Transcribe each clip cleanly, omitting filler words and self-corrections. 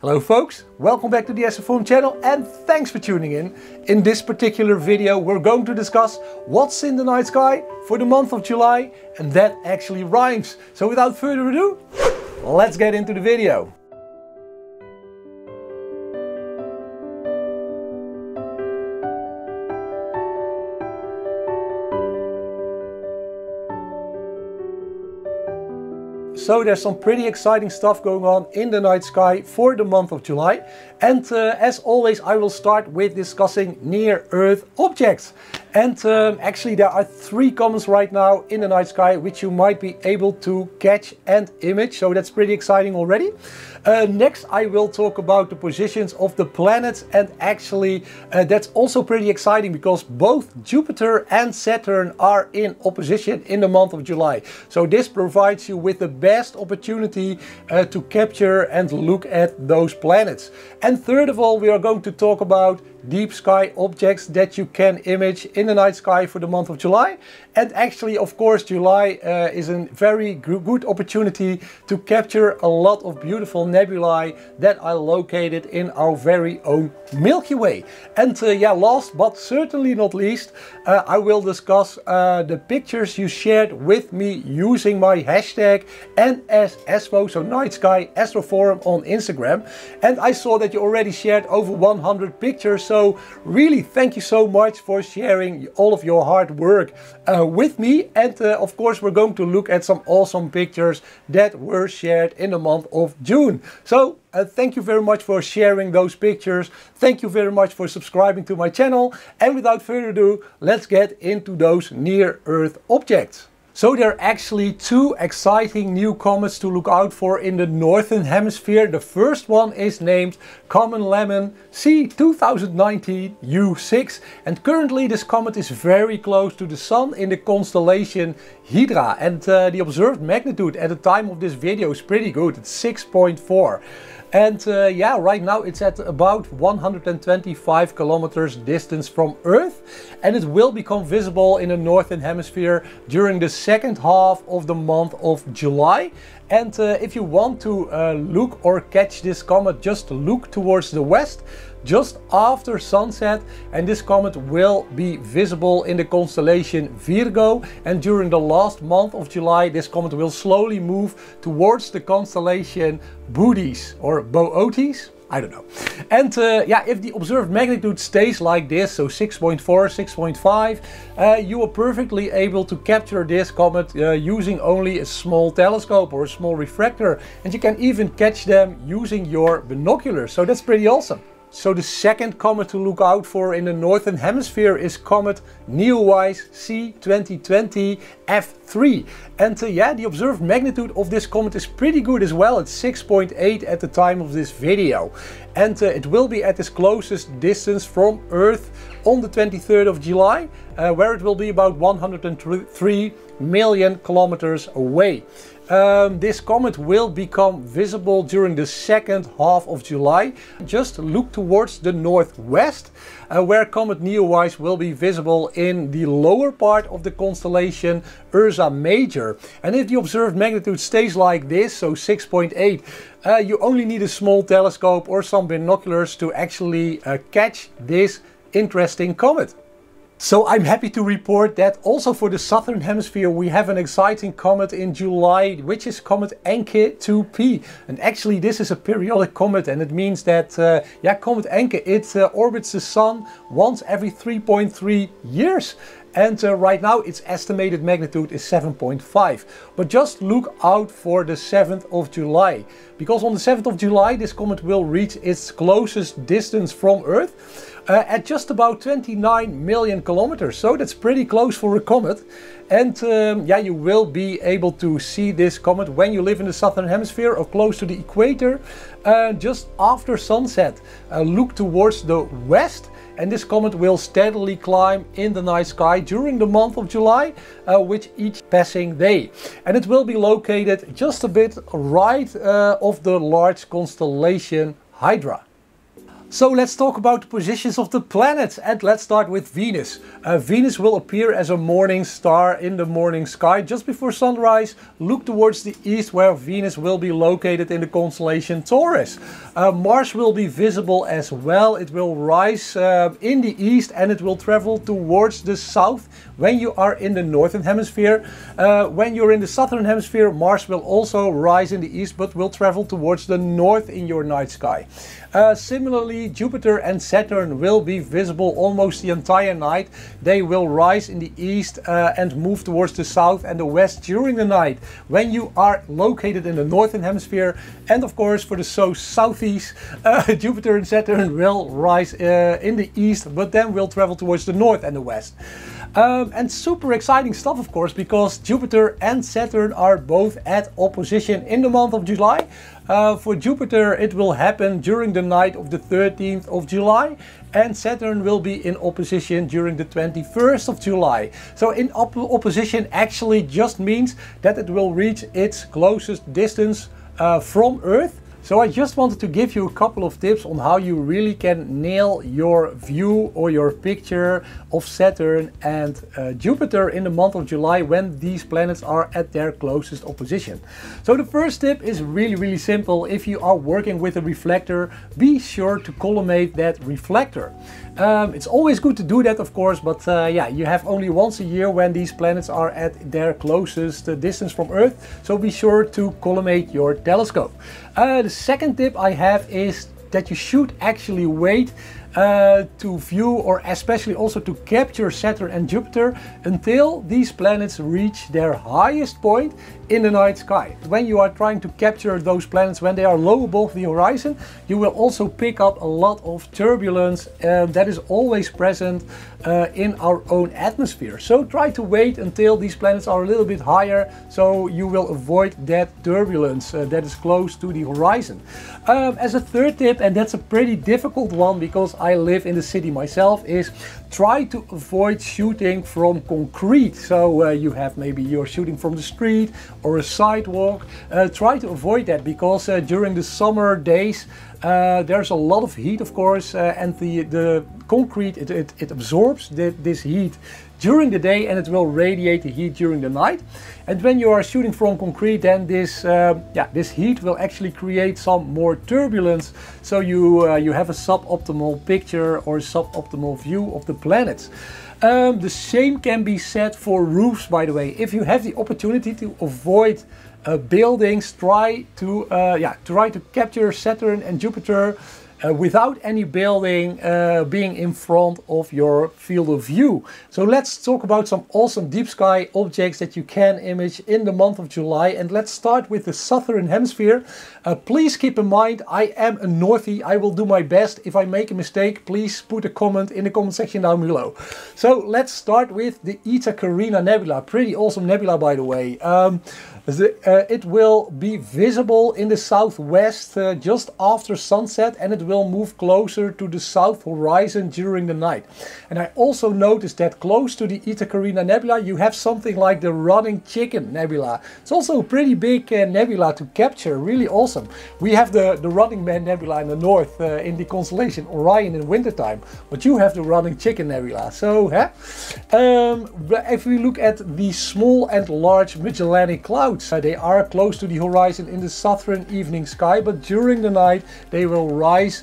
Hello folks, welcome back to the AstroForum channel and thanks for tuning in. In this particular video we're going to discuss what's in the night sky for the month of July, and that actually rhymes. So without further ado, let's get into the video. So there's some pretty exciting stuff going on in the night sky for the month of July. And as always, I will start with discussing near-Earth objects. And actually there are three comets right now in the night sky which you might be able to catch and image. So that's pretty exciting already. Next I will talk about the positions of the planets, and actually that's also pretty exciting because both Jupiter and Saturn are in opposition in the month of July. So this provides you with the best opportunity to capture and look at those planets. And third of all, we are going to talk about deep sky objects that you can image in the night sky for the month of July. And actually, of course, July is a very good opportunity to capture a lot of beautiful nebulae that are located in our very own Milky Way. And yeah, last but certainly not least, I will discuss the pictures you shared with me using my hashtag NSASFO, so Night Sky AstroForum on Instagram. And I saw that you already shared over 100 pictures. So really thank you so much for sharing all of your hard work with me. And of course we're going to look at some awesome pictures that were shared in the month of June. So thank you very much for sharing those pictures. Thank you very much for subscribing to my channel. And without further ado, let's get into those near-Earth objects. So there are actually two exciting new comets to look out for in the Northern Hemisphere. The first one is named Comet Lemmon C2019U6, and currently this comet is very close to the Sun in the constellation Hydra, and the observed magnitude at the time of this video is pretty good, it's 6.4. And yeah, right now it's at about 125 kilometers distance from Earth, and it will become visible in the Northern Hemisphere during the second half of the month of July. And if you want to look or catch this comet, just look towards the west just after sunset, and this comet will be visible in the constellation Virgo. And during the last month of July this comet will slowly move towards the constellation Bootes or Bootes, I don't know. And yeah, if the observed magnitude stays like this, so 6.4, 6.5, you are perfectly able to capture this comet using only a small telescope or a small refractor, and you can even catch them using your binoculars, so that's pretty awesome. So the second comet to look out for in the Northern Hemisphere is Comet Neowise C2020F3. And yeah, the observed magnitude of this comet is pretty good as well. It's 6.8 at the time of this video. And it will be at its closest distance from Earth on the 23rd of July, where it will be about 103 million kilometers away. This comet will become visible during the second half of July. Just look towards the northwest, where Comet Neowise will be visible in the lower part of the constellation Ursa Major. And if the observed magnitude stays like this, so 6.8, you only need a small telescope or some binoculars to actually catch this interesting comet. So I'm happy to report that also for the Southern Hemisphere we have an exciting comet in July, which is Comet Encke 2P. And actually this is a periodic comet, and it means that yeah, Comet Encke, it orbits the Sun once every 3.3 years. And right now its estimated magnitude is 7.5. But just look out for the 7th of July. Because on the 7th of July this comet will reach its closest distance from Earth at just about 29 million kilometers. So that's pretty close for a comet. And yeah, you will be able to see this comet when you live in the Southern Hemisphere or close to the equator. Just after sunset, look towards the west. And this comet will steadily climb in the night sky during the month of July, with each passing day. And it will be located just a bit right of the large constellation Hydra. So let's talk about the positions of the planets, and let's start with Venus. Venus will appear as a morning star in the morning sky just before sunrise. Look towards the east where Venus will be located in the constellation Taurus. Mars will be visible as well. It will rise in the east and it will travel towards the south when you are in the northern hemisphere. When you're in the southern hemisphere, Mars will also rise in the east but will travel towards the north in your night sky. Similarly, Jupiter and Saturn will be visible almost the entire night. They will rise in the east and move towards the south and the west during the night when you are located in the northern hemisphere. And of course for the southeast, Jupiter and Saturn will rise in the east but then will travel towards the north and the west. And super exciting stuff, of course, because Jupiter and Saturn are both at opposition in the month of July. For Jupiter it will happen during the night of the 13th of July, and Saturn will be in opposition during the 21st of July. So in opposition actually just means that it will reach its closest distance from Earth. So I just wanted to give you a couple of tips on how you really can nail your view or your picture of Saturn and Jupiter in the month of July when these planets are at their closest opposition. So the first tip is really simple. If you are working with a reflector, be sure to collimate that reflector. It's always good to do that, of course, but yeah, you have only once a year when these planets are at their closest distance from Earth, so be sure to collimate your telescope. The second tip I have is that you should actually wait to view, or especially also to capture, Saturn and Jupiter until these planets reach their highest point in the night sky. When you are trying to capture those planets when they are low above the horizon, you will also pick up a lot of turbulence that is always present in our own atmosphere. So try to wait until these planets are a little bit higher, so you will avoid that turbulence that is close to the horizon. As a third tip, and that's a pretty difficult one because I live in the city myself, is try to avoid shooting from concrete. So you have, maybe you're shooting from the street or a sidewalk. Try to avoid that because during the summer days there's a lot of heat, of course, and the concrete, it absorbs this heat during the day and it will radiate the heat during the night. And when you are shooting from concrete, then this heat will actually create some more turbulence, so you have a suboptimal picture or suboptimal view of the planets. The same can be said for roofs, by the way. If you have the opportunity to avoid buildings, try to capture Saturn and Jupiter without any building being in front of your field of view. So let's talk about some awesome deep sky objects that you can image in the month of July, and let's start with the southern hemisphere. Please keep in mind, I am a Northie. I will do my best. If I make a mistake, please put a comment in the comment section down below. So let's start with the Eta Carina Nebula. Pretty awesome nebula, by the way. It will be visible in the southwest just after sunset, and it will move closer to the south horizon during the night. And I also noticed that close to the Eta Carina Nebula you have something like the Running Chicken Nebula. It's also a pretty big nebula to capture, really awesome. We have the Running Man Nebula in the north in the constellation Orion in wintertime, but you have the Running Chicken Nebula. So if we look at the small and large Magellanic clouds, they are close to the horizon in the southern evening sky, but during the night they will rise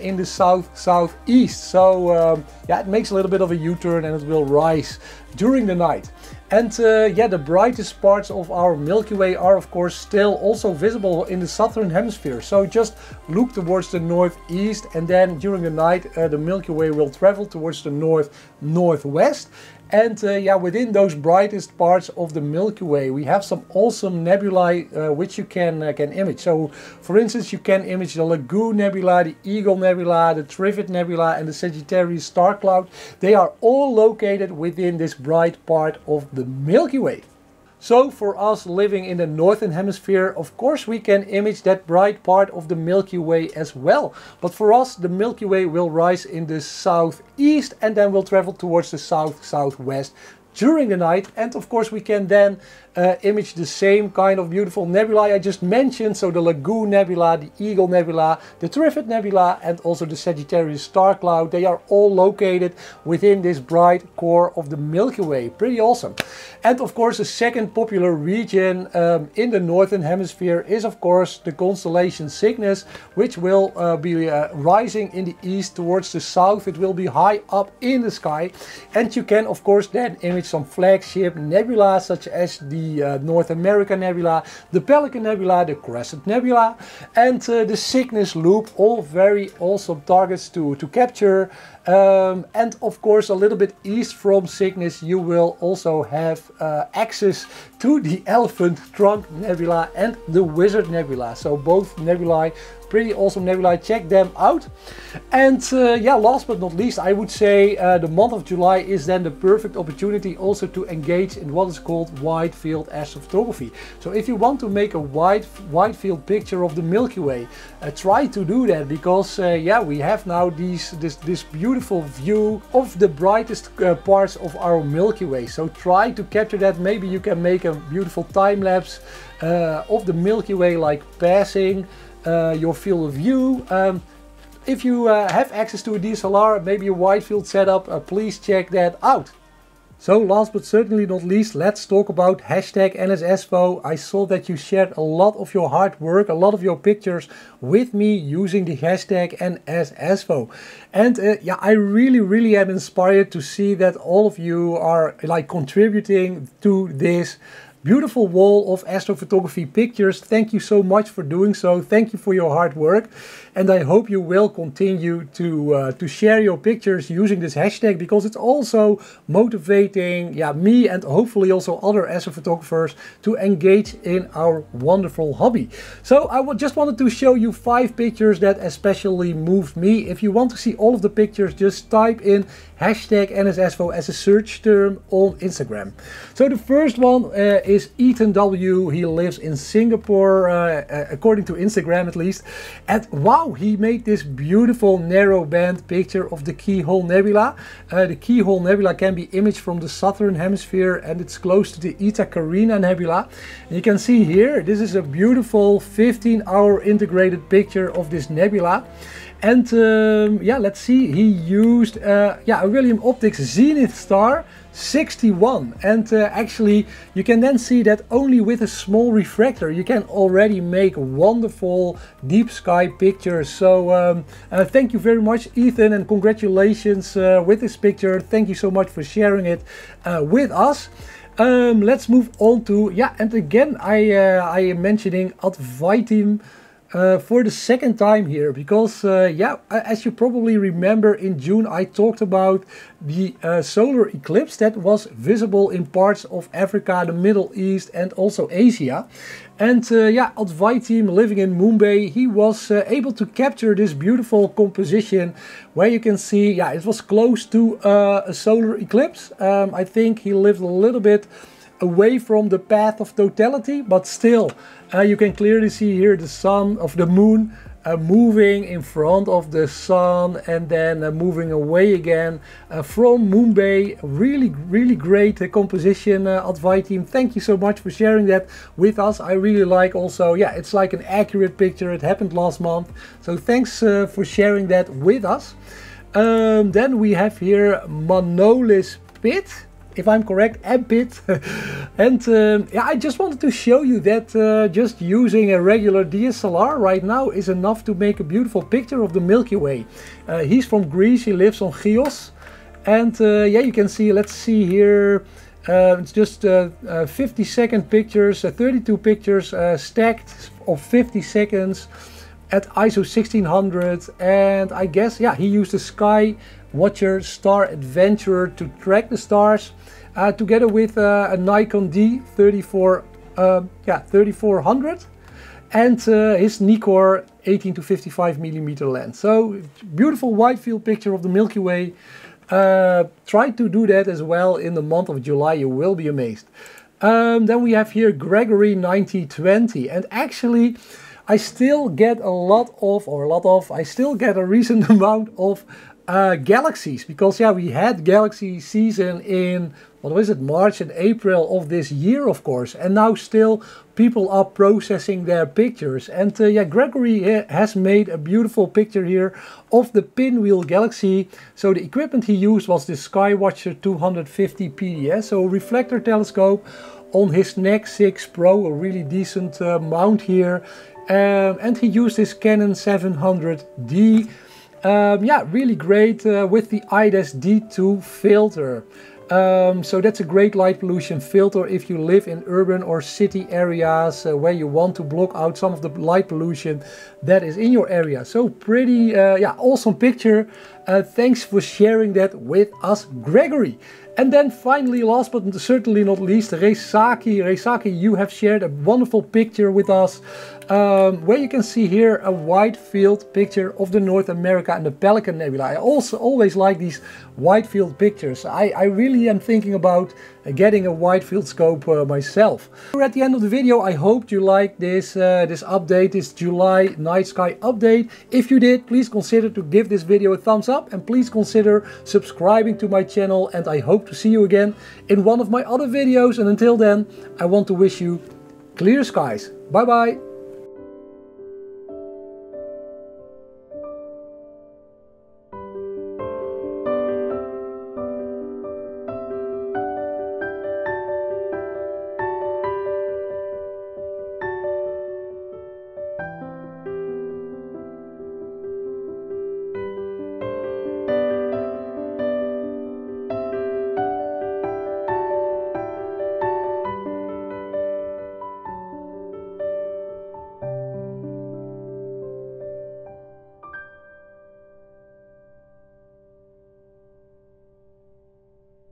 in the south-southeast. So yeah, it makes a little bit of a U-turn and it will rise during the night. And yeah, the brightest parts of our Milky Way are of course still also visible in the southern hemisphere. So just look towards the northeast, and then during the night the Milky Way will travel towards the north-northwest. And yeah, within those brightest parts of the Milky Way we have some awesome nebulae which you can image. So for instance, you can image the Lagoon Nebula, the Eagle Nebula, the Trifid Nebula and the Sagittarius Star Cloud. They are all located within this bright part of the Milky Way. So for us living in the northern hemisphere, of course we can image that bright part of the Milky Way as well. But for us, the Milky Way will rise in the southeast and then will travel towards the south-southwest during the night. And of course we can then image the same kind of beautiful nebulae I just mentioned. So the Lagoon Nebula, the Eagle Nebula, the Trifid Nebula and also the Sagittarius Star Cloud. They are all located within this bright core of the Milky Way. Pretty awesome. And of course the second popular region in the northern hemisphere is of course the constellation Cygnus, which will be rising in the east towards the south. It will be high up in the sky, and you can of course then image some flagship nebula such as the North America Nebula, the Pelican Nebula, the Crescent Nebula and the Cygnus Loop. All very awesome targets to capture. And of course a little bit east from Cygnus you will also have access to the Elephant Trunk Nebula and the Wizard Nebula. So both nebulae, pretty awesome nebulae, check them out. And yeah, last but not least I would say the month of July is then the perfect opportunity also to engage in what is called wide field astrophotography. So if you want to make a wide field picture of the Milky Way, try to do that, because yeah, we have now this beautiful view of the brightest parts of our Milky Way. So try to capture that. Maybe you can make a beautiful time lapse of the Milky Way, like passing your field of view. If you have access to a DSLR, maybe a wide field setup, please check that out. So last but certainly not least, let's talk about #NSASFO. I saw that you shared a lot of your hard work, a lot of your pictures with me using the hashtag NSASFO. And yeah, I really am inspired to see that all of you are like contributing to this beautiful wall of astrophotography pictures. Thank you so much for doing so. Thank you for your hard work. And I hope you will continue to share your pictures using this hashtag, because it's also motivating me and hopefully also other astrophotographers to engage in our wonderful hobby. So I just wanted to show you 5 pictures that especially moved me. If you want to see all of the pictures, just type in #NSASFO as a search term on Instagram. So the first one is Ethan W. He lives in Singapore, according to Instagram at least. And wow, he made this beautiful narrowband picture of the Keyhole Nebula. The Keyhole Nebula can be imaged from the southern hemisphere, and it's close to the Eta Carina Nebula. And you can see here, this is a beautiful 15-hour integrated picture of this nebula. And yeah, let's see, he used a William Optics Zenith Star 61, and actually you can then see that only with a small refractor you can already make wonderful deep sky pictures. So thank you very much, Ethan, and congratulations with this picture. Thank you so much for sharing it with us. Let's move on to, yeah, and again I am mentioning Adwait for the second time here, because yeah, as you probably remember, in June I talked about the solar eclipse that was visible in parts of Africa, the Middle East and also Asia. And yeah, Adwait living in Mumbai, he was able to capture this beautiful composition where you can see, yeah, it was close to a solar eclipse. I think he lived a little bit away from the path of totality, but still you can clearly see here the sun of the moon moving in front of the sun and then moving away again from Mumbai. Really great composition, Adwait team. Thank you so much for sharing that with us. I really like also, yeah, it's like an accurate picture. It happened last month, so thanks for sharing that with us. Then we have here Manolis Pitt, if I'm correct, and Pitt. And yeah, I just wanted to show you that just using a regular DSLR right now is enough to make a beautiful picture of the Milky Way. He's from Greece, he lives on Chios. And yeah, you can see, let's see here, it's just 50-second pictures, 32 pictures stacked of 50 seconds at ISO 1600. And I guess, yeah, he used a Skywatcher Star Adventurer to track the stars, together with a Nikon D3400 and his Nikkor 18 to 55 millimeter lens. So beautiful wide field picture of the Milky Way. Try to do that as well in the month of July, you will be amazed. Then we have here Gregory 1920, and actually I still get a recent amount of galaxies, because yeah, we had galaxy season in, what was it, March and April of this year, of course, and now still people are processing their pictures. And yeah, Gregory has made a beautiful picture here of the Pinwheel Galaxy. So the equipment he used was the Skywatcher 250 PDS, so a reflector telescope on his Nec 6 Pro, a really decent mount here, and he used his Canon 700D. Yeah, really great with the IDES D2 filter. So that's a great light pollution filter if you live in urban or city areas where you want to block out some of the light pollution that is in your area. So pretty, yeah, awesome picture. Thanks for sharing that with us, Gregory. And then finally, last but certainly not least, Reisaki. Reisaki, you have shared a wonderful picture with us, where you can see here a wide field picture of the North America and the Pelican Nebula. I also always like these wide field pictures. I really am thinking about getting a wide field scope myself. We're at the end of the video. I hope you liked this, this update, this July night sky update. If you did, please consider to give this video a thumbs up and please consider subscribing to my channel, and I hope to see you again in one of my other videos. And until then, I want to wish you clear skies. Bye bye.